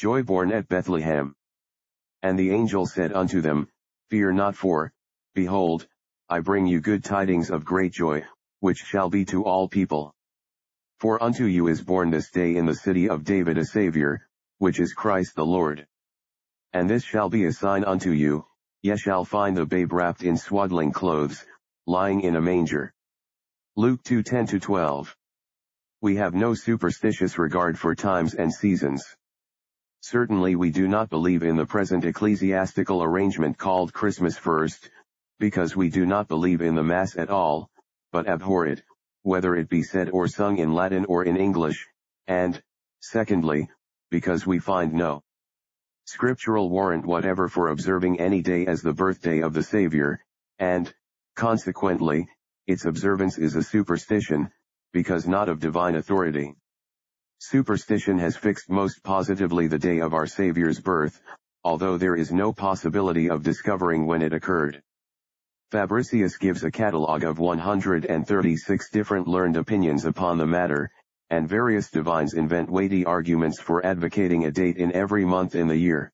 Joy born at Bethlehem. And the angel said unto them, Fear not, for, behold, I bring you good tidings of great joy, which shall be to all people. For unto you is born this day in the city of David a Saviour, which is Christ the Lord. And this shall be a sign unto you, ye shall find the babe wrapped in swaddling clothes, lying in a manger. Luke 2:10-12. We have no superstitious regard for times and seasons. Certainly we do not believe in the present ecclesiastical arrangement called Christmas first, because we do not believe in the Mass at all, but abhor it, whether it be said or sung in Latin or in English, and, secondly, because we find no scriptural warrant whatever for observing any day as the birthday of the Savior, and, consequently, its observance is a superstition, because not of divine authority. Superstition has fixed most positively the day of our Savior's birth, although there is no possibility of discovering when it occurred. Fabricius gives a catalogue of 136 different learned opinions upon the matter, and various divines invent weighty arguments for advocating a date in every month in the year.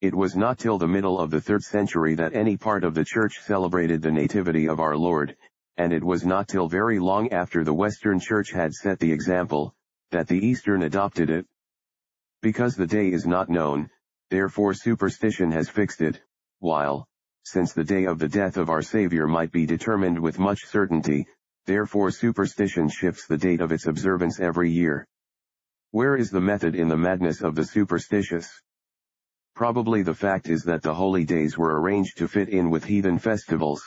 It was not till the middle of the 3rd century that any part of the Church celebrated the Nativity of our Lord, and it was not till very long after the Western Church had set the example, that the Eastern adopted it. Because the day is not known, therefore superstition has fixed it, while, since the day of the death of our Savior might be determined with much certainty, therefore superstition shifts the date of its observance every year. Where is the method in the madness of the superstitious? Probably the fact is that the holy days were arranged to fit in with heathen festivals.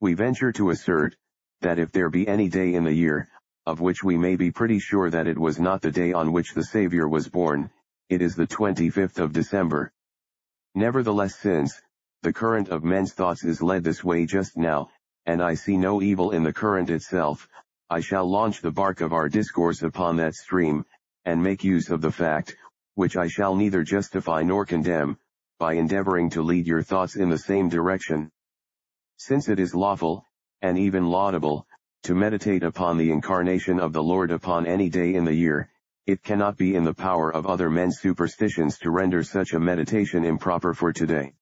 We venture to assert, that if there be any day in the year, of which we may be pretty sure that it was not the day on which the Savior was born, it is the 25th of December. Nevertheless, since the current of men's thoughts is led this way just now, and I see no evil in the current itself, I shall launch the bark of our discourse upon that stream, and make use of the fact, which I shall neither justify nor condemn, by endeavoring to lead your thoughts in the same direction. Since it is lawful, and even laudable, to meditate upon the incarnation of the Lord upon any day in the year, it cannot be in the power of other men's superstitions to render such a meditation improper for today.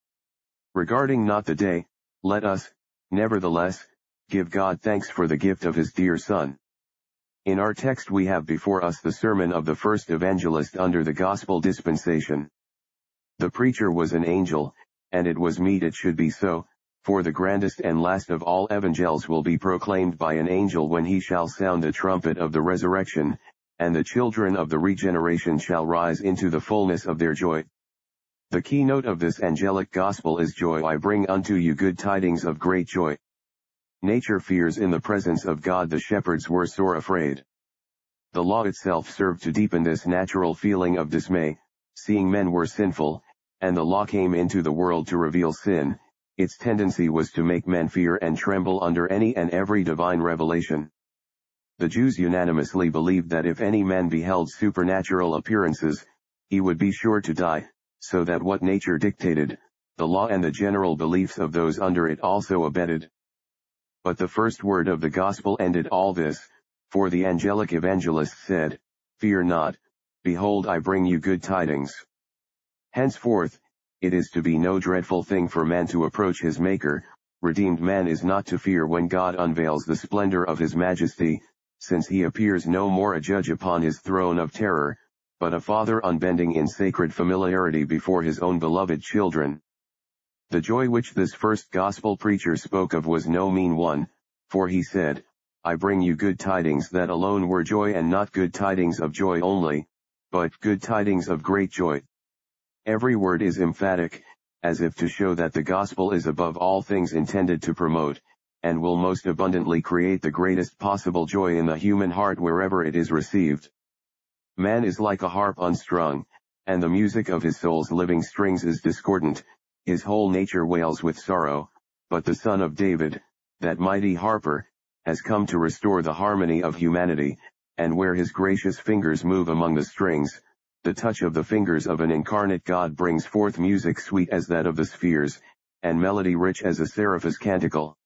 Regarding not the day, let us, nevertheless, give God thanks for the gift of His dear Son. In our text we have before us the sermon of the first evangelist under the gospel dispensation. The preacher was an angel, and it was meet it should be so, for the grandest and last of all evangels will be proclaimed by an angel when he shall sound the trumpet of the resurrection, and the children of the regeneration shall rise into the fullness of their joy. The keynote of this angelic gospel is joy. I bring unto you good tidings of great joy. Nature fears in the presence of God. The shepherds were sore afraid. The law itself served to deepen this natural feeling of dismay, seeing men were sinful, and the law came into the world to reveal sin. Its tendency was to make men fear and tremble under any and every divine revelation. The Jews unanimously believed that if any man beheld supernatural appearances, he would be sure to die, so that what nature dictated, the law and the general beliefs of those under it also abetted. But the first word of the gospel ended all this, for the angelic evangelist said, Fear not, behold I bring you good tidings. Henceforth, it is to be no dreadful thing for man to approach his Maker. Redeemed man is not to fear when God unveils the splendor of His majesty, since He appears no more a judge upon His throne of terror, but a father unbending in sacred familiarity before His own beloved children. The joy which this first gospel preacher spoke of was no mean one, for he said, I bring you good tidings that alone were joy, and not good tidings of joy only, but good tidings of great joy. Every word is emphatic, as if to show that the gospel is above all things intended to promote, and will most abundantly create the greatest possible joy in the human heart wherever it is received. Man is like a harp unstrung, and the music of his soul's living strings is discordant, his whole nature wails with sorrow, but the Son of David, that mighty harper, has come to restore the harmony of humanity, and where His gracious fingers move among the strings, the touch of the fingers of an incarnate God brings forth music sweet as that of the spheres, and melody rich as a seraph's canticle.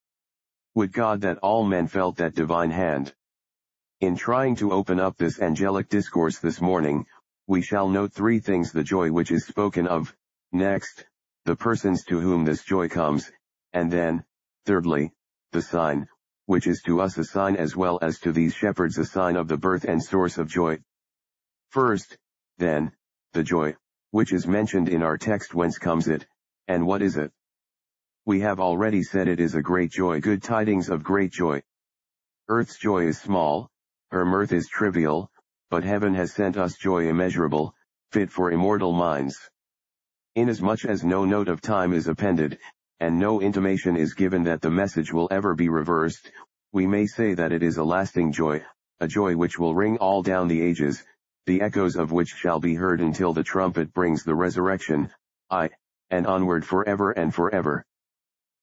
Would God that all men felt that divine hand! In trying to open up this angelic discourse this morning, We shall note three things: the joy which is spoken of, next, the persons to whom this joy comes, and then, thirdly, the sign, which is to us a sign as well as to these shepherds a sign of the birth and source of joy. First, then, the joy, which is mentioned in our text. Whence comes it, and what is it? We have already said it is a great joy, good tidings of great joy. Earth's joy is small, her mirth is trivial, but heaven has sent us joy immeasurable, fit for immortal minds. Inasmuch as no note of time is appended, and no intimation is given that the message will ever be reversed, we may say that it is a lasting joy, a joy which will ring all down the ages, the echoes of which shall be heard until the trumpet brings the resurrection, aye, and onward forever and forever.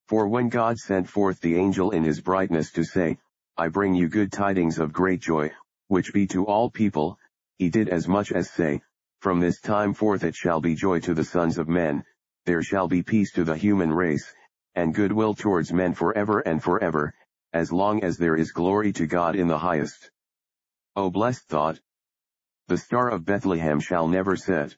For when God sent forth the angel in his brightness to say, I bring you good tidings of great joy, which be to all people, he did as much as say, from this time forth it shall be joy to the sons of men, there shall be peace to the human race, and goodwill towards men forever and forever, as long as there is glory to God in the highest. O blessed thought! The star of Bethlehem shall never set.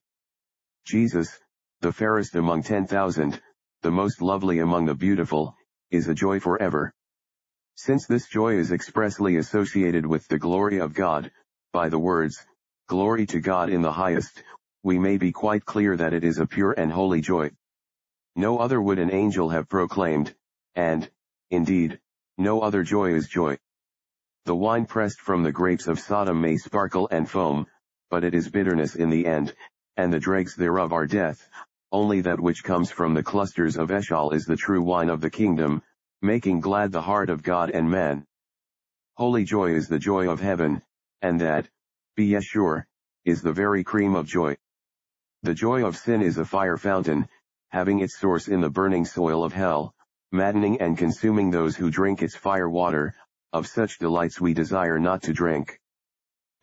Jesus, the fairest among 10,000, the most lovely among the beautiful, is a joy forever. Since this joy is expressly associated with the glory of God, by the words, glory to God in the highest, we may be quite clear that it is a pure and holy joy. No other would an angel have proclaimed, and, indeed, no other joy is joy. The wine pressed from the grapes of Sodom may sparkle and foam, but it is bitterness in the end, and the dregs thereof are death. Only that which comes from the clusters of Eshcol is the true wine of the kingdom, making glad the heart of God and man. Holy joy is the joy of heaven, and that, be ye sure, is the very cream of joy. The joy of sin is a fire fountain, having its source in the burning soil of hell, maddening and consuming those who drink its fire water. Of such delights we desire not to drink.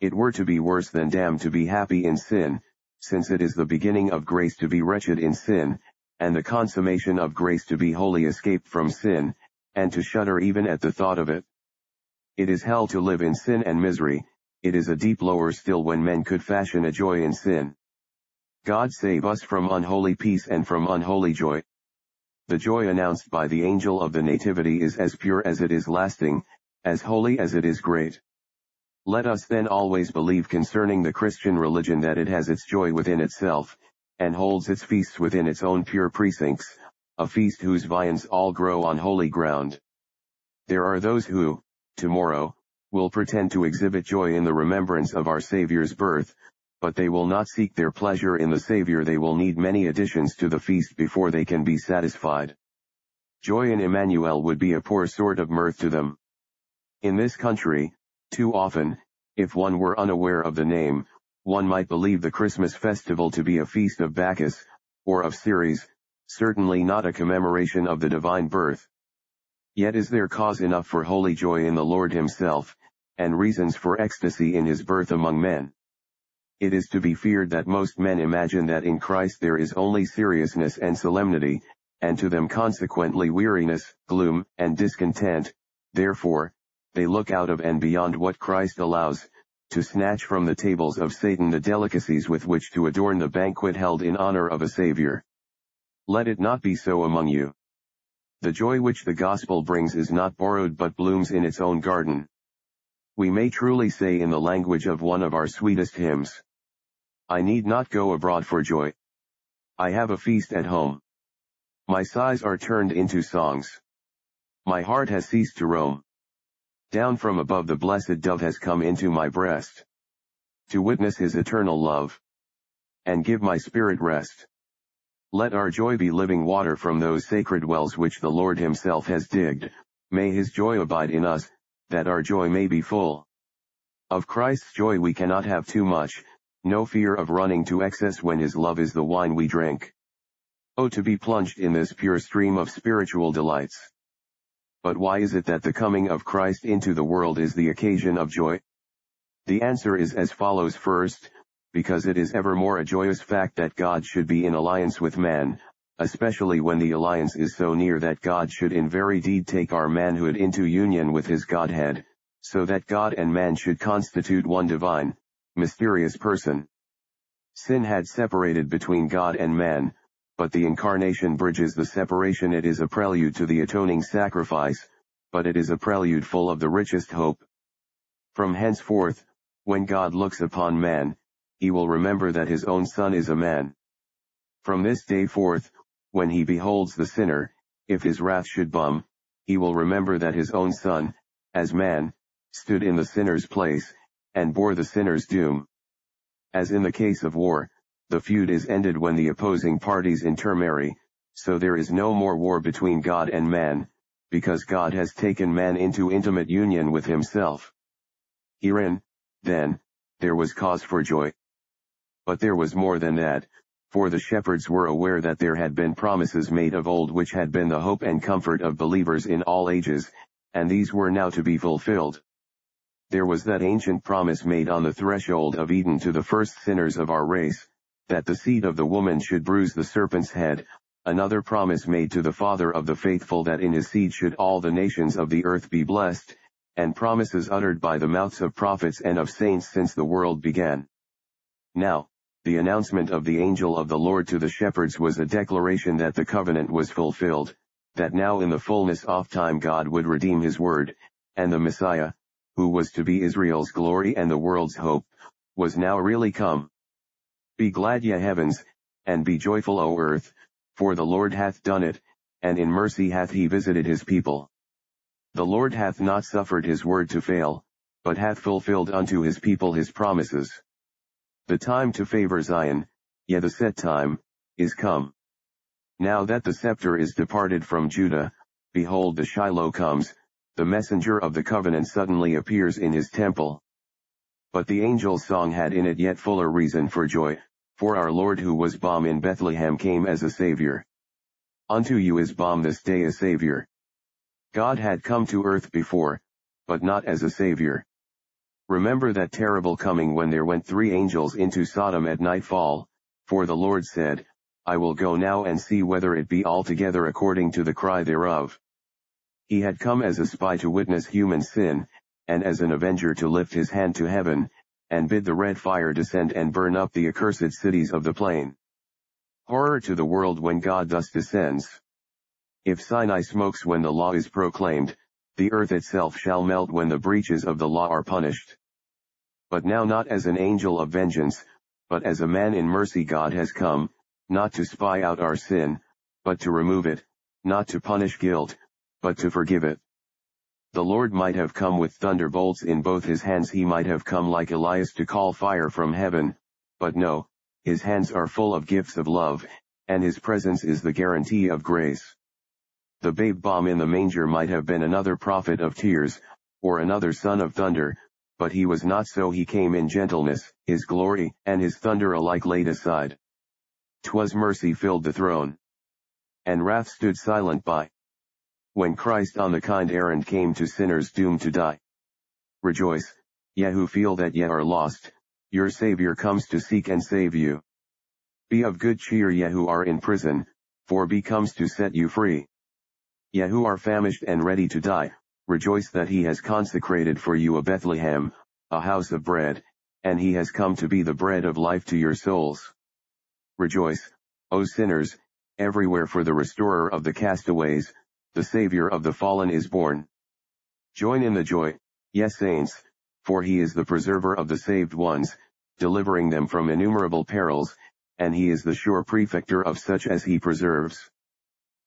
It were to be worse than damned to be happy in sin, since it is the beginning of grace to be wretched in sin, and the consummation of grace to be wholly escaped from sin, and to shudder even at the thought of it. It is hell to live in sin and misery. It is a deep lower still when men could fashion a joy in sin. God save us from unholy peace and from unholy joy. The joy announced by the angel of the Nativity is as pure as it is lasting, as holy as it is great. Let us then always believe concerning the Christian religion that it has its joy within itself, and holds its feasts within its own pure precincts, a feast whose viands all grow on holy ground. There are those who, tomorrow, will pretend to exhibit joy in the remembrance of our Savior's birth, but they will not seek their pleasure in the Savior. They will need many additions to the feast before they can be satisfied. Joy in Emmanuel would be a poor sort of mirth to them. In this country, too often, if one were unaware of the name, one might believe the Christmas festival to be a feast of Bacchus, or of Ceres, certainly not a commemoration of the divine birth. Yet is there cause enough for holy joy in the Lord himself, and reasons for ecstasy in his birth among men. It is to be feared that most men imagine that in Christ there is only seriousness and solemnity, and to them consequently weariness, gloom, and discontent. Therefore, they look out of and beyond what Christ allows, to snatch from the tables of Satan the delicacies with which to adorn the banquet held in honor of a Savior. Let it not be so among you. The joy which the gospel brings is not borrowed but blooms in its own garden. We may truly say in the language of one of our sweetest hymns, I need not go abroad for joy. I have a feast at home. My sighs are turned into songs. My heart has ceased to roam. Down from above the blessed dove has come into my breast, to witness his eternal love, and give my spirit rest. Let our joy be living water from those sacred wells which the Lord himself has digged. May his joy abide in us, that our joy may be full. Of Christ's joy we cannot have too much, no fear of running to excess when his love is the wine we drink. Oh, to be plunged in this pure stream of spiritual delights! But why is it that the coming of Christ into the world is the occasion of joy? The answer is as follows: first, because it is evermore a joyous fact that God should be in alliance with man, especially when the alliance is so near that God should in very deed take our manhood into union with his Godhead, so that God and man should constitute one divine, mysterious person. Sin had separated between God and man, but the incarnation bridges the separation. It is a prelude to the atoning sacrifice, but it is a prelude full of the richest hope. From henceforth, when God looks upon man, he will remember that his own son is a man. From this day forth, when he beholds the sinner, if his wrath should bum, he will remember that his own son, as man, stood in the sinner's place, and bore the sinner's doom. As in the case of war, the feud is ended when the opposing parties intermarry, so there is no more war between God and man, because God has taken man into intimate union with himself. Herein, then, there was cause for joy. But there was more than that, for the shepherds were aware that there had been promises made of old which had been the hope and comfort of believers in all ages, and these were now to be fulfilled. There was that ancient promise made on the threshold of Eden to the first sinners of our race, that the seed of the woman should bruise the serpent's head, another promise made to the Father of the faithful that in his seed should all the nations of the earth be blessed, and promises uttered by the mouths of prophets and of saints since the world began. Now, the announcement of the angel of the Lord to the shepherds was a declaration that the covenant was fulfilled, that now in the fullness of time God would redeem his word, and the Messiah, who was to be Israel's glory and the world's hope, was now really come. Be glad, ye heavens, and be joyful, O earth, for the Lord hath done it, and in mercy hath he visited his people. The Lord hath not suffered his word to fail, but hath fulfilled unto his people his promises. The time to favor Zion, yea, the set time, is come. Now that the scepter is departed from Judah, behold, the Shiloh comes, the messenger of the covenant suddenly appears in his temple. But the angel's song had in it yet fuller reason for joy, for our Lord who was born in Bethlehem came as a Savior. Unto you is born this day a Savior. God had come to earth before, but not as a Savior. Remember that terrible coming when there went 3 angels into Sodom at nightfall, for the Lord said, I will go now and see whether it be altogether according to the cry thereof. He had come as a spy to witness human sin, and as an avenger to lift his hand to heaven, and bid the red fire descend and burn up the accursed cities of the plain. Horror to the world when God thus descends. If Sinai smokes when the law is proclaimed, the earth itself shall melt when the breaches of the law are punished. But now not as an angel of vengeance, but as a man in mercy God has come, not to spy out our sin, but to remove it, not to punish guilt, but to forgive it. The Lord might have come with thunderbolts in both his hands, he might have come like Elias to call fire from heaven, but no, his hands are full of gifts of love, and his presence is the guarantee of grace. The babe born in the manger might have been another prophet of tears, or another son of thunder, but he was not so. He came in gentleness, his glory and his thunder alike laid aside. 'Twas mercy filled the throne, and wrath stood silent by. When Christ on the kind errand came to sinners doomed to die. Rejoice, ye who feel that ye are lost, your Savior comes to seek and save you. Be of good cheer, ye who are in prison, for he comes to set you free. Ye who are famished and ready to die, rejoice that he has consecrated for you a Bethlehem, a house of bread, and he has come to be the bread of life to your souls. Rejoice, O sinners, everywhere, for the restorer of the castaways, the Savior of the fallen is born. Join in the joy, ye saints, for he is the preserver of the saved ones, delivering them from innumerable perils, and he is the sure protector of such as he preserves.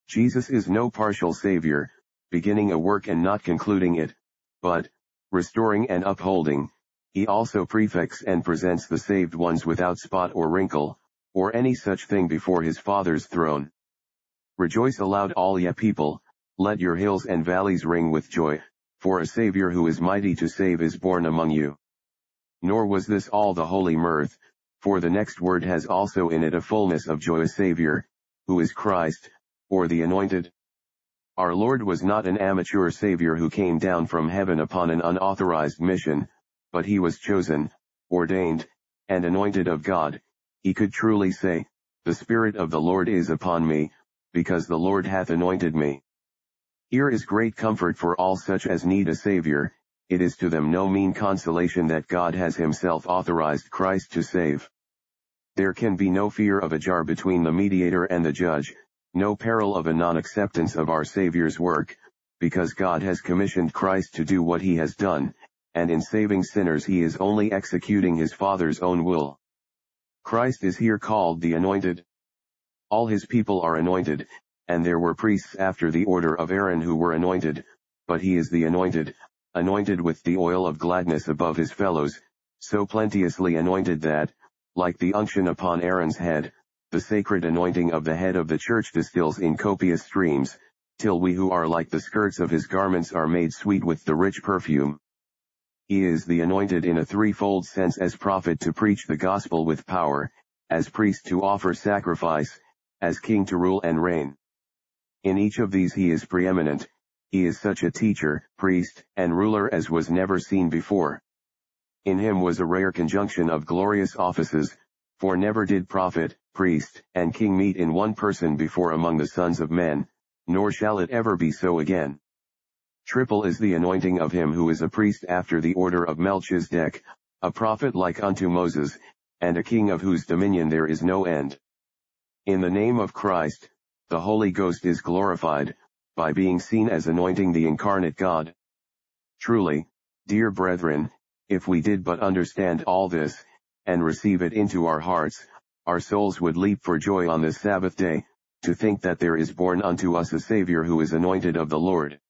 Jesus is no partial Savior, beginning a work and not concluding it, but, restoring and upholding, he also protects and presents the saved ones without spot or wrinkle, or any such thing before his Father's throne. Rejoice aloud, all ye people, let your hills and valleys ring with joy, for a Savior who is mighty to save is born among you. Nor was this all the holy mirth, for the next word has also in it a fullness of joy, a Savior, who is Christ, or the Anointed. Our Lord was not an amateur Savior who came down from heaven upon an unauthorized mission, but he was chosen, ordained, and anointed of God. He could truly say, the Spirit of the Lord is upon me, because the Lord hath anointed me. Here is great comfort for all such as need a Savior. It is to them no mean consolation that God has himself authorized Christ to save. There can be no fear of a jar between the mediator and the judge, no peril of a non-acceptance of our Savior's work, because God has commissioned Christ to do what he has done, and in saving sinners he is only executing his Father's own will. Christ is here called the Anointed. All his people are anointed, and there were priests after the order of Aaron who were anointed, but he is the Anointed, anointed with the oil of gladness above his fellows, so plenteously anointed that, like the unction upon Aaron's head, the sacred anointing of the head of the church distills in copious streams, till we who are like the skirts of his garments are made sweet with the rich perfume. He is the Anointed in a threefold sense: as prophet to preach the gospel with power, as priest to offer sacrifice, as king to rule and reign. In each of these he is preeminent. He is such a teacher, priest, and ruler as was never seen before. In him was a rare conjunction of glorious offices, for never did prophet, priest, and king meet in one person before among the sons of men, nor shall it ever be so again. Triple is the anointing of him who is a priest after the order of Melchizedek, a prophet like unto Moses, and a king of whose dominion there is no end. In the name of Christ, the Holy Ghost is glorified, by being seen as anointing the incarnate God. Truly, dear brethren, if we did but understand all this, and receive it into our hearts, our souls would leap for joy on this Sabbath day, to think that there is born unto us a Savior who is anointed of the Lord.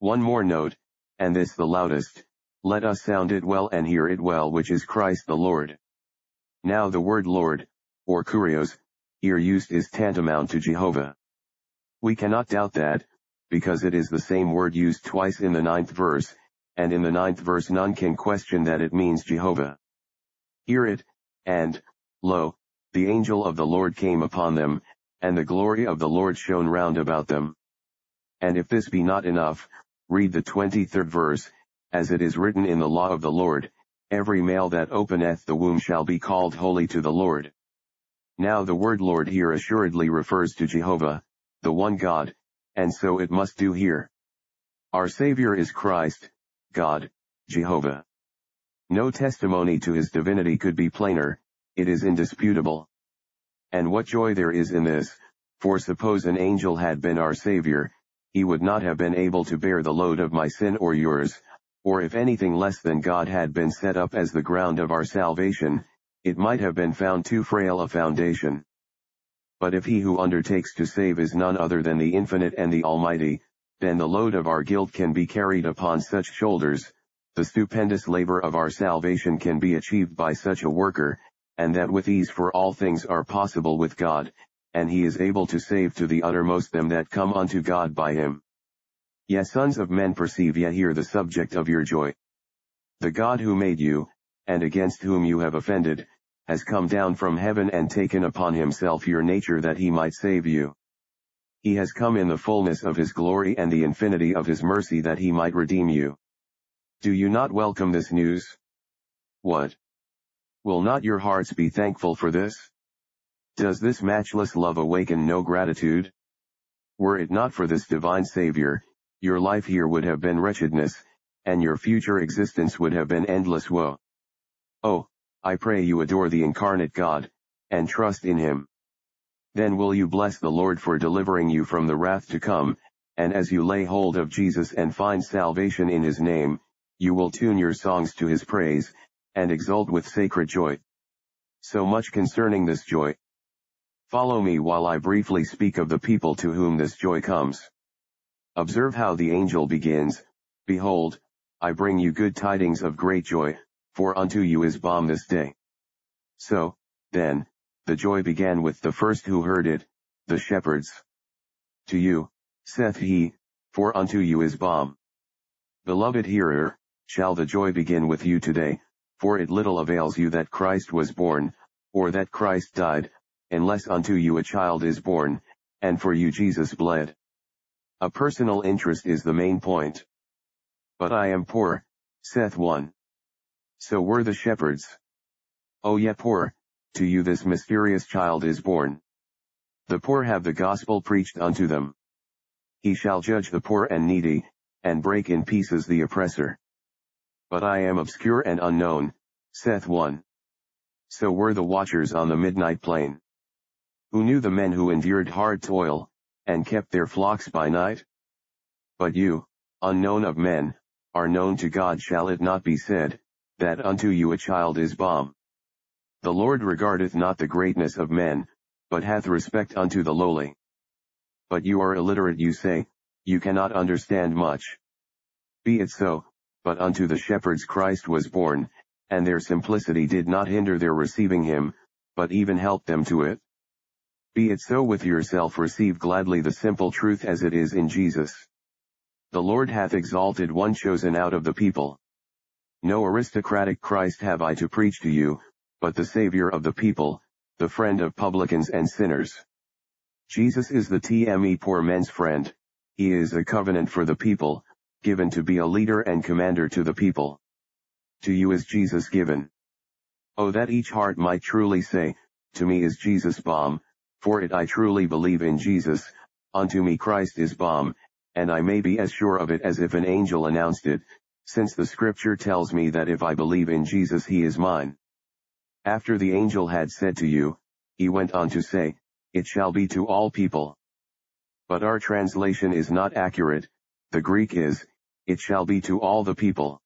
One more note, and this the loudest, let us sound it well and hear it well, which is Christ the Lord. Now the word Lord, or Kurios, here used is tantamount to Jehovah. We cannot doubt that, because it is the same word used twice in the 9th verse, and in the 9th verse none can question that it means Jehovah. Hear it, and, lo, the angel of the Lord came upon them, and the glory of the Lord shone round about them. And if this be not enough, read the 23rd verse, as it is written in the law of the Lord, every male that openeth the womb shall be called holy to the Lord. Now the word Lord here assuredly refers to Jehovah, the one God, and so it must do here. Our Savior is Christ, God, Jehovah. No testimony to his divinity could be plainer, it is indisputable. And what joy there is in this, for suppose an angel had been our Savior, he would not have been able to bear the load of my sin or yours, or if anything less than God had been set up as the ground of our salvation, it might have been found too frail a foundation. But if he who undertakes to save is none other than the Infinite and the Almighty, then the load of our guilt can be carried upon such shoulders, the stupendous labor of our salvation can be achieved by such a worker, and that with ease, for all things are possible with God, and he is able to save to the uttermost them that come unto God by him. Ye sons of men, perceive ye here the subject of your joy. The God who made you, and against whom you have offended, has come down from heaven and taken upon himself your nature that he might save you. He has come in the fullness of his glory and the infinity of his mercy that he might redeem you. Do you not welcome this news? What? Will not your hearts be thankful for this? Does this matchless love awaken no gratitude? Were it not for this divine Savior, your life here would have been wretchedness, and your future existence would have been endless woe. Oh, I pray you adore the incarnate God, and trust in him. Then will you bless the Lord for delivering you from the wrath to come, and as you lay hold of Jesus and find salvation in his name, you will tune your songs to his praise, and exult with sacred joy. So much concerning this joy. Follow me while I briefly speak of the people to whom this joy comes. Observe how the angel begins, Behold, I bring you good tidings of great joy, for unto you is born this day. So, then, the joy began with the first who heard it, the shepherds. To you, saith he, for unto you is born. Beloved hearer, shall the joy begin with you today, for it little avails you that Christ was born, or that Christ died, unless unto you a child is born, and for you Jesus bled. A personal interest is the main point. But I am poor, saith one. So were the shepherds. O ye poor, to you this mysterious child is born. The poor have the gospel preached unto them. He shall judge the poor and needy, and break in pieces the oppressor. But I am obscure and unknown, saith one. so were the watchers on the midnight plain, who knew the men who endured hard toil, and kept their flocks by night. But you, unknown of men, are known to God. Shall it not be said, that unto you a child is born? The Lord regardeth not the greatness of men, but hath respect unto the lowly. But you are illiterate, you say, you cannot understand much. Be it so, but unto the shepherds Christ was born, and their simplicity did not hinder their receiving him, but even helped them to it. Be it so with yourself. Receive gladly the simple truth as it is in Jesus. The Lord hath exalted one chosen out of the people. No aristocratic Christ have I to preach to you, but the Savior of the people, the friend of publicans and sinners. Jesus is the TME poor men's friend. He is a covenant for the people, given to be a leader and commander to the people. To you is Jesus given. Oh, that each heart might truly say, to me is Jesus balm, for it I truly believe in Jesus, unto me Christ is balm, and I may be as sure of it as if an angel announced it, since the scripture tells me that if I believe in Jesus he is mine. After the angel had said to you, he went on to say, it shall be to all people. But our translation is not accurate. The Greek is, it shall be to all the people.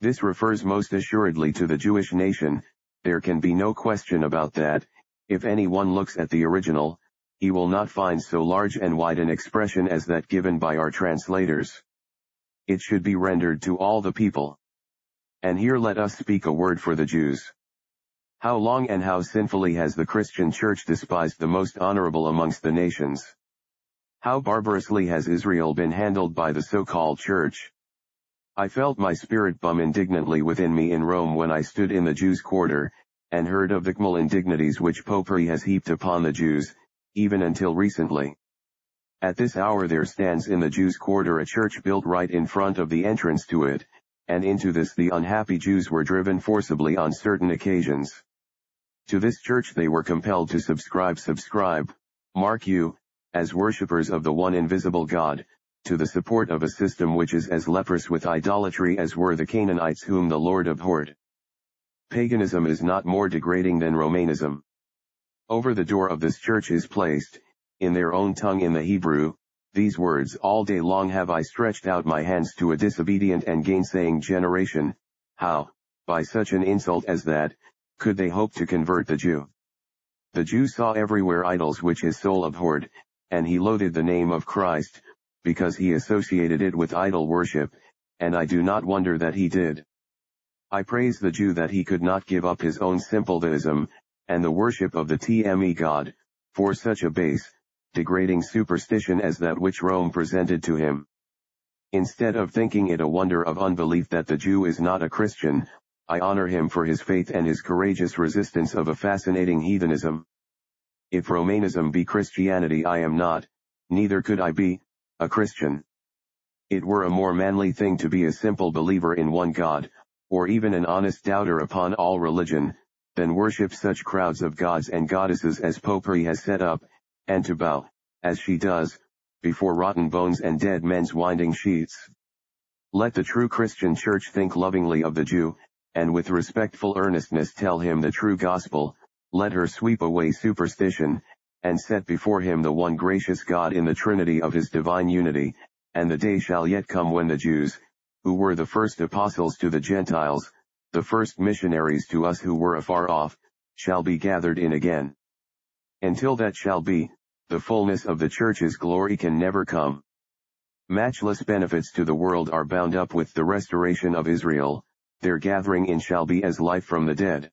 This refers most assuredly to the Jewish nation. There can be no question about that. If anyone looks at the original, he will not find so large and wide an expression as that given by our translators. It should be rendered to all the people. And here let us speak a word for the Jews. How long and how sinfully has the Christian Church despised the most honorable amongst the nations? How barbarously has Israel been handled by the so-called church? I felt my spirit bum indignantly within me in Rome when I stood in the Jews' quarter, and heard of the gmal indignities which popery has heaped upon the Jews, even until recently. At this hour there stands in the Jews' quarter a church built right in front of the entrance to it, and into this the unhappy Jews were driven forcibly on certain occasions. To this church they were compelled to subscribe, mark you, as worshippers of the one invisible God, to the support of a system which is as leprous with idolatry as were the Canaanites whom the Lord abhorred. Paganism is not more degrading than Romanism. Over the door of this church is placed, in their own tongue in the Hebrew, these words: all day long have I stretched out my hands to a disobedient and gainsaying generation. How, by such an insult as that, could they hope to convert the Jew? The Jew saw everywhere idols which his soul abhorred, and he loathed the name of Christ, because he associated it with idol worship, and I do not wonder that he did. I praise the Jew that he could not give up his own simple theism, and the worship of the TME God, for such a base, degrading superstition as that which Rome presented to him. Instead of thinking it a wonder of unbelief that the Jew is not a Christian, I honor him for his faith and his courageous resistance of a fascinating heathenism. If Romanism be Christianity, I am not, neither could I be, a Christian. It were a more manly thing to be a simple believer in one God, or even an honest doubter upon all religion, than worship such crowds of gods and goddesses as popery has set up, and to bow, as she does, before rotten bones and dead men's winding sheets. Let the true Christian Church think lovingly of the Jew, and with respectful earnestness tell him the true gospel. Let her sweep away superstition, and set before him the one gracious God in the Trinity of his divine unity, and the day shall yet come when the Jews, who were the first apostles to the Gentiles, the first missionaries to us who were afar off, shall be gathered in again. Until that shall be, the fullness of the Church's glory can never come. Matchless benefits to the world are bound up with the restoration of Israel. Their gathering in shall be as life from the dead.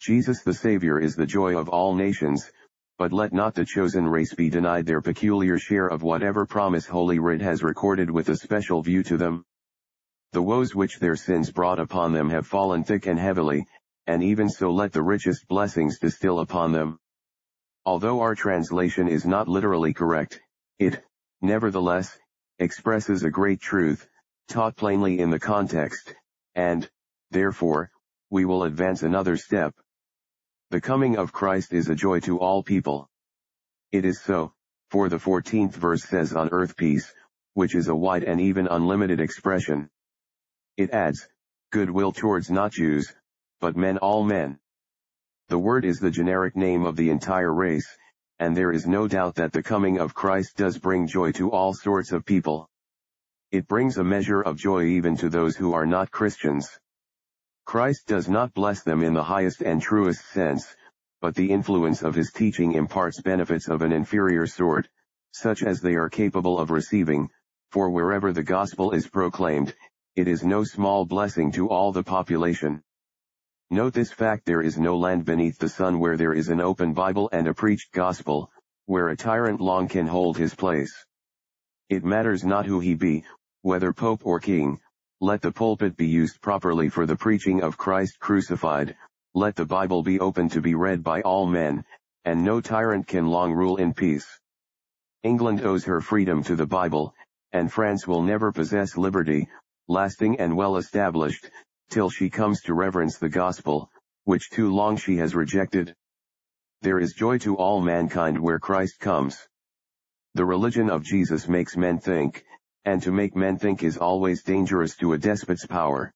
Jesus the Savior is the joy of all nations, but let not the chosen race be denied their peculiar share of whatever promise Holy Writ has recorded with a special view to them. The woes which their sins brought upon them have fallen thick and heavily, and even so let the richest blessings distill upon them. Although our translation is not literally correct, it, nevertheless, expresses a great truth, taught plainly in the context, and, therefore, we will advance another step. The coming of Christ is a joy to all people. It is so, for the 14th verse says on earth peace, which is a wide and even unlimited expression. It adds, goodwill towards not Jews, but men all men. The word is the generic name of the entire race, and there is no doubt that the coming of Christ does bring joy to all sorts of people. It brings a measure of joy even to those who are not Christians. Christ does not bless them in the highest and truest sense, but the influence of his teaching imparts benefits of an inferior sort, such as they are capable of receiving, for wherever the gospel is proclaimed, it is no small blessing to all the population. Note this fact: there is no land beneath the sun where there is an open Bible and a preached gospel, where a tyrant long can hold his place. It matters not who he be, whether pope or king, let the pulpit be used properly for the preaching of Christ crucified, let the Bible be open to be read by all men, and no tyrant can long rule in peace. England owes her freedom to the Bible, and France will never possess liberty, lasting and well established, till she comes to reverence the gospel, which too long she has rejected. There is joy to all mankind where Christ comes. The religion of Jesus makes men think, and to make men think is always dangerous to a despot's power.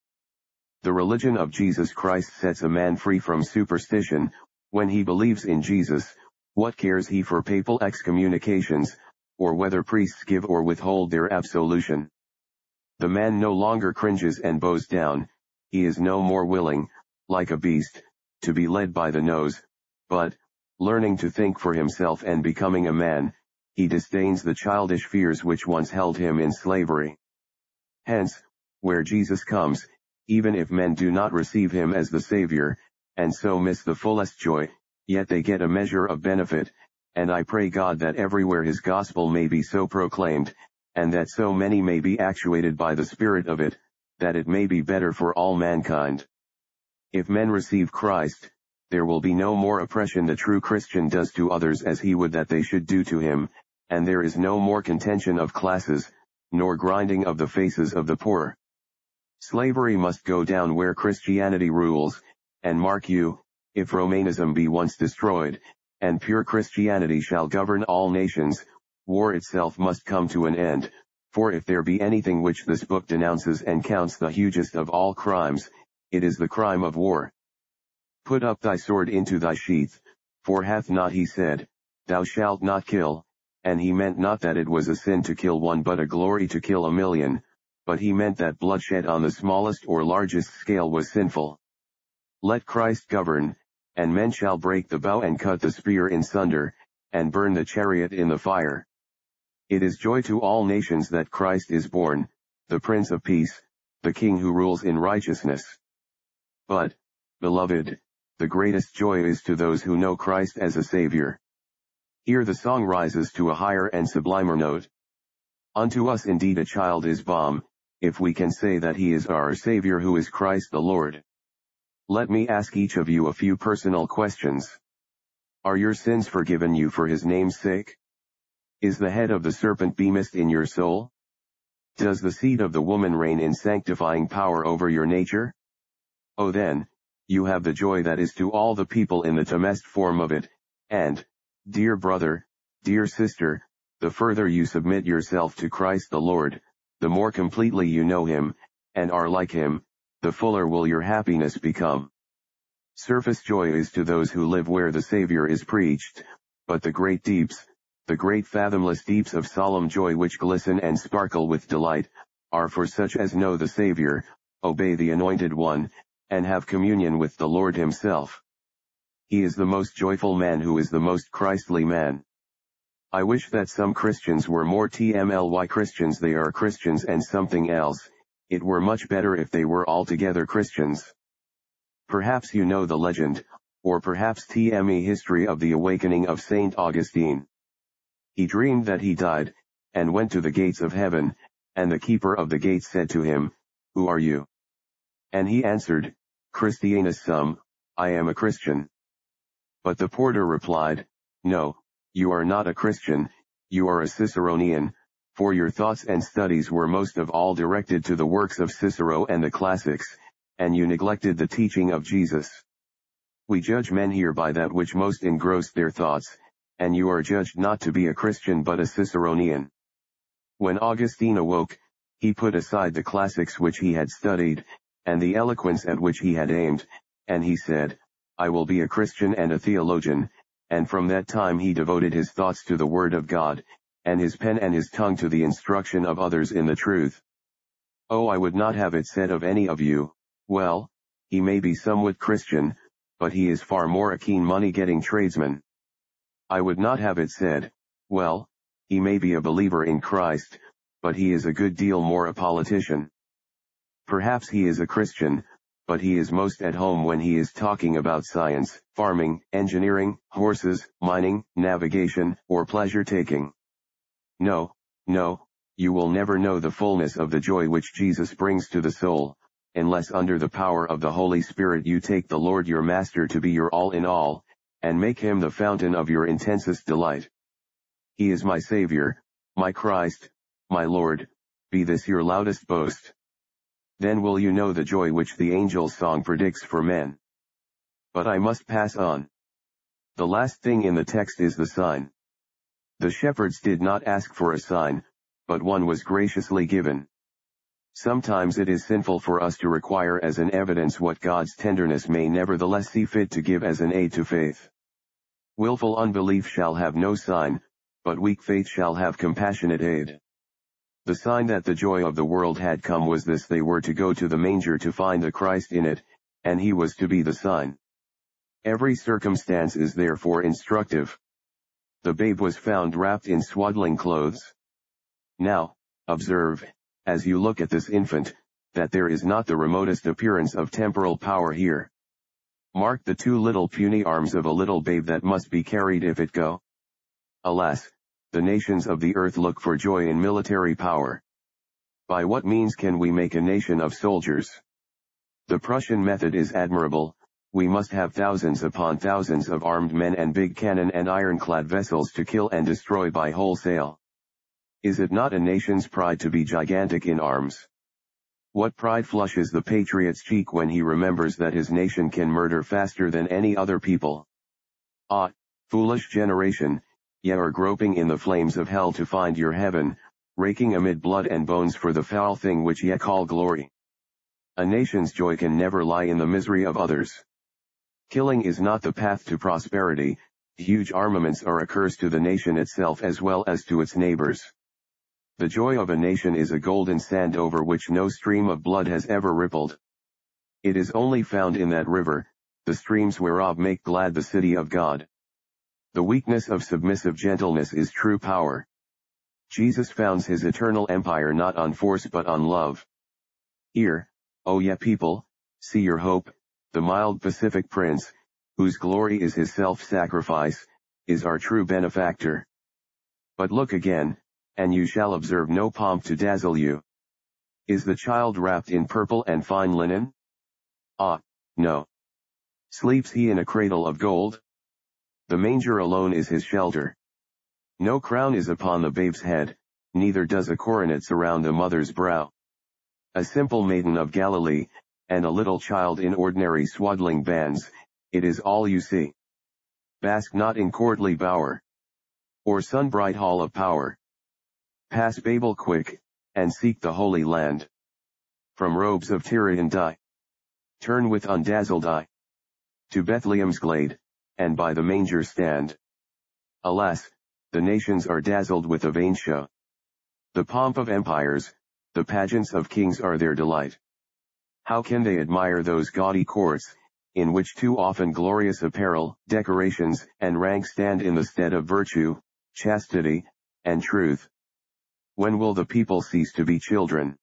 The religion of Jesus Christ sets a man free from superstition. When he believes in Jesus, what cares he for papal excommunications, or whether priests give or withhold their absolution? The man no longer cringes and bows down, he is no more willing, like a beast, to be led by the nose, but, learning to think for himself and becoming a man, he disdains the childish fears which once held him in slavery. Hence, where Jesus comes, even if men do not receive him as the Savior, and so miss the fullest joy, yet they get a measure of benefit, and I pray God that everywhere his gospel may be so proclaimed, and that so many may be actuated by the spirit of it, that it may be better for all mankind. If men receive Christ, there will be no more oppression. The true Christian does to others as he would that they should do to him, and there is no more contention of classes, nor grinding of the faces of the poor. Slavery must go down where Christianity rules, and mark you, if Romanism be once destroyed, and pure Christianity shall govern all nations, war itself must come to an end, for if there be anything which this book denounces and counts the hugest of all crimes, it is the crime of war. Put up thy sword into thy sheath, for hath not he said, Thou shalt not kill? And he meant not that it was a sin to kill one, but a glory to kill a million, but he meant that bloodshed on the smallest or largest scale was sinful. Let Christ govern, and men shall break the bow and cut the spear in sunder, and burn the chariot in the fire. It is joy to all nations that Christ is born, the Prince of Peace, the King who rules in righteousness. But, beloved, the greatest joy is to those who know Christ as a Savior. Here the song rises to a higher and sublimer note. Unto us indeed a child is born, if we can say that he is our Savior who is Christ the Lord. Let me ask each of you a few personal questions. Are your sins forgiven you for his name's sake? Is the head of the serpent beamest in your soul? Does the seed of the woman reign in sanctifying power over your nature? Oh then, you have the joy that is to all the people in the tamest form of it, and, dear brother, dear sister, the further you submit yourself to Christ the Lord, the more completely you know him, and are like him, the fuller will your happiness become. Surface joy is to those who live where the Savior is preached, but the great deeps, the great fathomless deeps of solemn joy which glisten and sparkle with delight, are for such as know the Savior, obey the Anointed One, and have communion with the Lord himself. He is the most joyful man who is the most Christly man. I wish that some Christians were more TMLY Christians. They are Christians and something else. It were much better if they were altogether Christians. Perhaps you know the legend, or perhaps TME history of the awakening of Saint Augustine. He dreamed that he died, and went to the gates of heaven, and the keeper of the gates said to him, Who are you? And he answered, Christianus sum, I am a Christian. But the porter replied, No, you are not a Christian, you are a Ciceronian, for your thoughts and studies were most of all directed to the works of Cicero and the classics, and you neglected the teaching of Jesus. We judge men here by that which most engrossed their thoughts, and you are judged not to be a Christian but a Ciceronian. When Augustine awoke, he put aside the classics which he had studied, and the eloquence at which he had aimed, and he said, I will be a Christian and a theologian, and from that time he devoted his thoughts to the Word of God, and his pen and his tongue to the instruction of others in the truth. Oh, I would not have it said of any of you, well, he may be somewhat Christian, but he is far more a keen money-getting tradesman. I would not have it said, well, he may be a believer in Christ, but he is a good deal more a politician. Perhaps he is a Christian, but he is most at home when he is talking about science, farming, engineering, horses, mining, navigation, or pleasure-taking. No, no, you will never know the fullness of the joy which Jesus brings to the soul, unless under the power of the Holy Spirit you take the Lord your Master to be your all in all, and make him the fountain of your intensest delight. He is my Savior, my Christ, my Lord, be this your loudest boast. Then will you know the joy which the angel's song predicts for men. But I must pass on. The last thing in the text is the sign. The shepherds did not ask for a sign, but one was graciously given. Sometimes it is sinful for us to require as an evidence what God's tenderness may nevertheless see fit to give as an aid to faith. Willful unbelief shall have no sign, but weak faith shall have compassionate aid. The sign that the joy of the world had come was this: they were to go to the manger to find the Christ in it, and he was to be the sign. Every circumstance is therefore instructive. The babe was found wrapped in swaddling clothes. Now, observe, as you look at this infant, that there is not the remotest appearance of temporal power here. Mark the two little puny arms of a little babe that must be carried if it go. Alas! The nations of the earth look for joy in military power. By what means can we make a nation of soldiers? The Prussian method is admirable. We must have thousands upon thousands of armed men and big cannon and ironclad vessels to kill and destroy by wholesale. Is it not a nation's pride to be gigantic in arms? What pride flushes the patriot's cheek when he remembers that his nation can murder faster than any other people? Ah, foolish generation! Ye are groping in the flames of hell to find your heaven, raking amid blood and bones for the foul thing which ye call glory. A nation's joy can never lie in the misery of others. Killing is not the path to prosperity. Huge armaments are a curse to the nation itself as well as to its neighbors. The joy of a nation is a golden sand over which no stream of blood has ever rippled. It is only found in that river, the streams whereof make glad the city of God. The weakness of submissive gentleness is true power. Jesus founds his eternal empire not on force but on love. Here, O ye people, see your hope, the mild Pacific Prince, whose glory is his self-sacrifice, is our true benefactor. But look again, and you shall observe no pomp to dazzle you. Is the child wrapped in purple and fine linen? Ah, no. Sleeps he in a cradle of gold? The manger alone is his shelter. No crown is upon the babe's head, neither does a coronet surround the mother's brow. A simple maiden of Galilee, and a little child in ordinary swaddling bands, it is all you see. Bask not in courtly bower, or sun-bright hall of power. Pass Babel quick, and seek the Holy Land. From robes of Tyrian dye, turn with undazzled eye to Bethlehem's glade, and by the manger stand. Alas, the nations are dazzled with a vain show. The pomp of empires, the pageants of kings are their delight. How can they admire those gaudy courts, in which too often glorious apparel, decorations, and rank stand in the stead of virtue, chastity, and truth? When will the people cease to be children?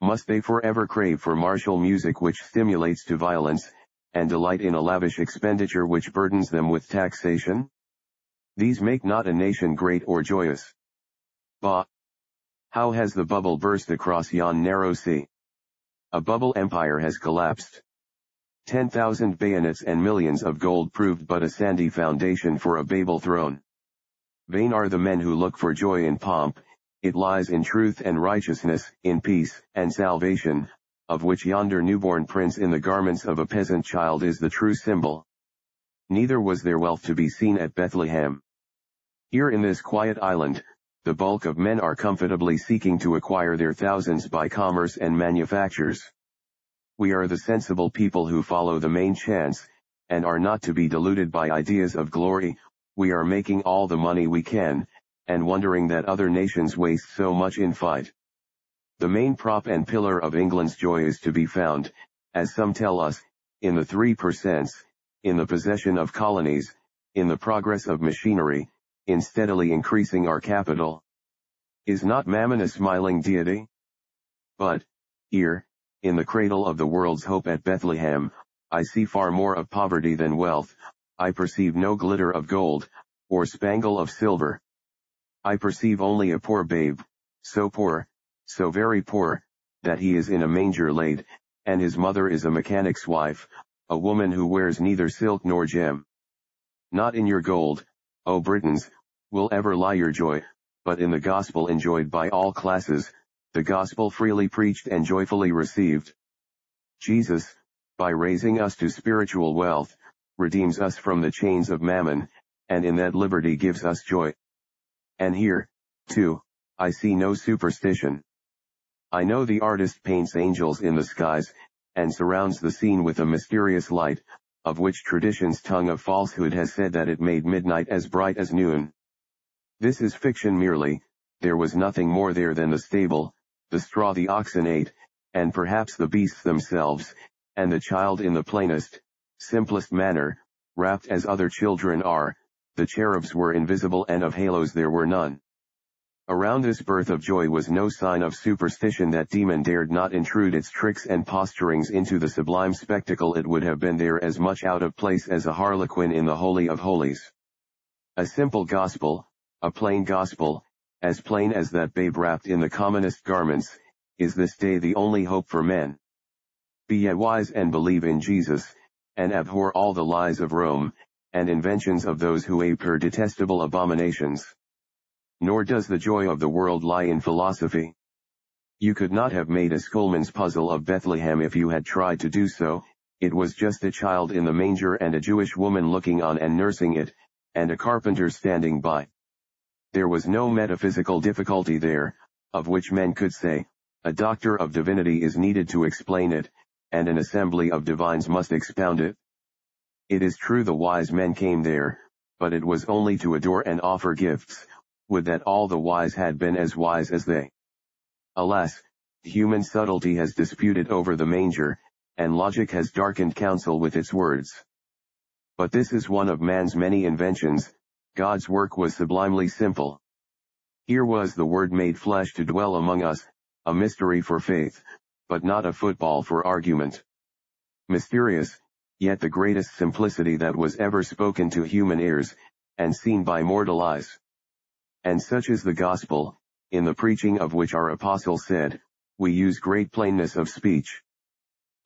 Must they forever crave for martial music which stimulates to violence, and delight in a lavish expenditure which burdens them with taxation? These make not a nation great or joyous. Bah! How has the bubble burst across yon narrow sea? A bubble empire has collapsed. 10,000 bayonets and millions of gold proved but a sandy foundation for a Babel throne. Vain are the men who look for joy in pomp, it lies in truth and righteousness, in peace and salvation, of which yonder newborn prince in the garments of a peasant child is the true symbol. Neither was there wealth to be seen at Bethlehem. Here in this quiet island, the bulk of men are comfortably seeking to acquire their thousands by commerce and manufactures. We are the sensible people who follow the main chance, and are not to be deluded by ideas of glory, we are making all the money we can, and wondering that other nations waste so much in fight. The main prop and pillar of England's joy is to be found, as some tell us, in the 3%, in the possession of colonies, in the progress of machinery, in steadily increasing our capital. Is not Mammon a smiling deity? But, here, in the cradle of the world's hope at Bethlehem, I see far more of poverty than wealth, I perceive no glitter of gold, or spangle of silver. I perceive only a poor babe, so poor, so very poor, that he is in a manger laid, and his mother is a mechanic's wife, a woman who wears neither silk nor gem. Not in your gold, O Britons, will ever lie your joy, but in the gospel enjoyed by all classes, the gospel freely preached and joyfully received. Jesus, by raising us to spiritual wealth, redeems us from the chains of Mammon, and in that liberty gives us joy. And here, too, I see no superstition. I know the artist paints angels in the skies, and surrounds the scene with a mysterious light, of which tradition's tongue of falsehood has said that it made midnight as bright as noon. This is fiction merely. There was nothing more there than the stable, the straw the oxen ate, and perhaps the beasts themselves, and the child in the plainest, simplest manner, wrapped as other children are. The cherubs were invisible and of halos there were none. Around this birth of joy was no sign of superstition. That demon dared not intrude its tricks and posturings into the sublime spectacle. It would have been there as much out of place as a harlequin in the Holy of Holies. A simple gospel, a plain gospel, as plain as that babe wrapped in the commonest garments, is this day the only hope for men. Be ye wise and believe in Jesus, and abhor all the lies of Rome, and inventions of those who ape her detestable abominations. Nor does the joy of the world lie in philosophy. You could not have made a schoolman's puzzle of Bethlehem if you had tried to do so. It was just a child in the manger and a Jewish woman looking on and nursing it, and a carpenter standing by. There was no metaphysical difficulty there, of which men could say, a doctor of divinity is needed to explain it, and an assembly of divines must expound it. It is true the wise men came there, but it was only to adore and offer gifts. Would that all the wise had been as wise as they. Alas, human subtlety has disputed over the manger, and logic has darkened counsel with its words. But this is one of man's many inventions. God's work was sublimely simple. Here was the Word made flesh to dwell among us, a mystery for faith, but not a football for argument. Mysterious, yet the greatest simplicity that was ever spoken to human ears, and seen by mortal eyes. And such is the gospel, in the preaching of which our apostle said, we use great plainness of speech.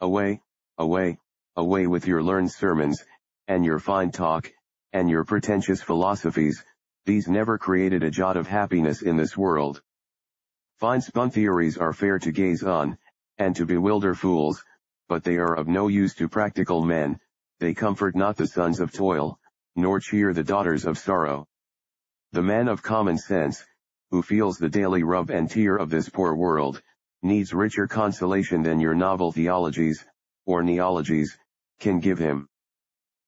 Away, away, away with your learned sermons, and your fine talk, and your pretentious philosophies. These never created a jot of happiness in this world. Fine spun theories are fair to gaze on, and to bewilder fools, but they are of no use to practical men. They comfort not the sons of toil, nor cheer the daughters of sorrow. The man of common sense, who feels the daily rub and tear of this poor world, needs richer consolation than your novel theologies, or neologies, can give him.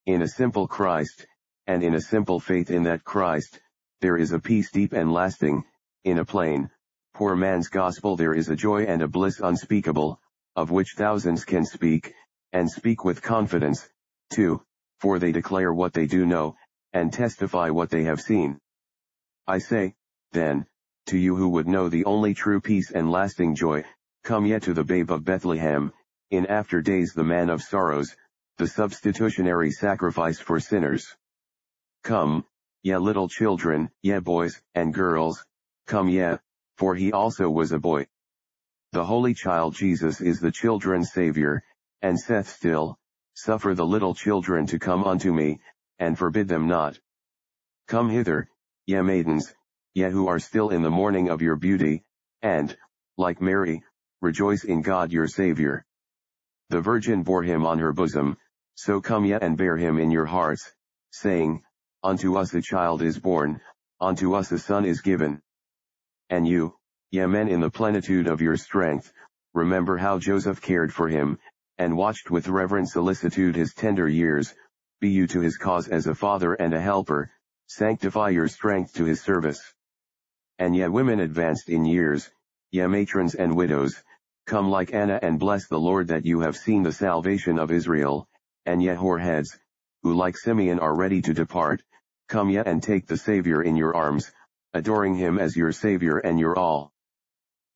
In a simple Christ, and in a simple faith in that Christ, there is a peace deep and lasting. In a plain, poor man's gospel there is a joy and a bliss unspeakable, of which thousands can speak, and speak with confidence, too, for they declare what they do know, and testify what they have seen. I say, then, to you who would know the only true peace and lasting joy, come yet to the babe of Bethlehem, in after days the man of sorrows, the substitutionary sacrifice for sinners. Come, ye little children, ye boys, and girls, come ye, for he also was a boy. The holy child Jesus is the children's Savior, and saith still, suffer the little children to come unto me, and forbid them not. Come hither, ye maidens, ye who are still in the morning of your beauty, and, like Mary, rejoice in God your Savior. The Virgin bore him on her bosom, so come ye and bear him in your hearts, saying, unto us a child is born, unto us a son is given. And you, ye men in the plenitude of your strength, remember how Joseph cared for him, and watched with reverent solicitude his tender years, Be you to his cause as a father and a helper, sanctify your strength to his service. And ye women advanced in years, ye matrons and widows, come like Anna and bless the Lord that you have seen the salvation of Israel, and ye whoreheads, who like Simeon are ready to depart, come ye and take the Savior in your arms, adoring him as your Savior and your all.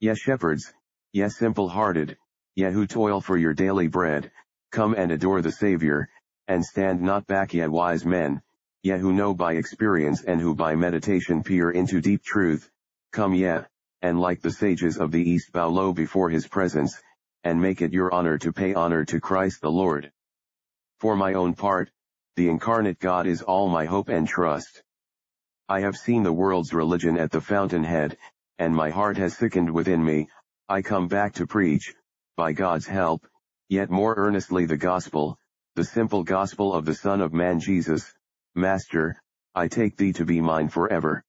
Ye shepherds, ye simple-hearted, ye who toil for your daily bread, come and adore the Savior, and stand not back, ye wise men, ye who know by experience and who by meditation peer into deep truth, come ye, and like the sages of the East bow low before his presence, and make it your honor to pay honor to Christ the Lord. For my own part, the incarnate God is all my hope and trust. I have seen the world's religion at the fountainhead, and my heart has sickened within me. I come back to preach, by God's help, yet more earnestly the gospel, the simple gospel of the Son of Man Jesus, Master, I take thee to be mine forever.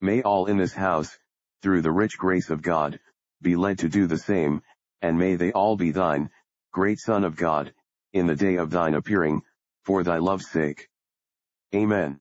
May all in this house, through the rich grace of God, be led to do the same, and may they all be thine, great Son of God, in the day of thine appearing, for thy love's sake. Amen.